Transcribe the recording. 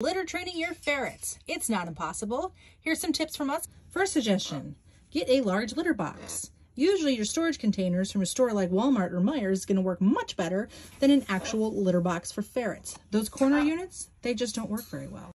Litter training your ferrets. It's not impossible. Here's some tips from us. First suggestion, get a large litter box. Usually your storage containers from a store like Walmart or Meijer's is going to work much better than an actual litter box for ferrets. Those corner units, they just don't work very well.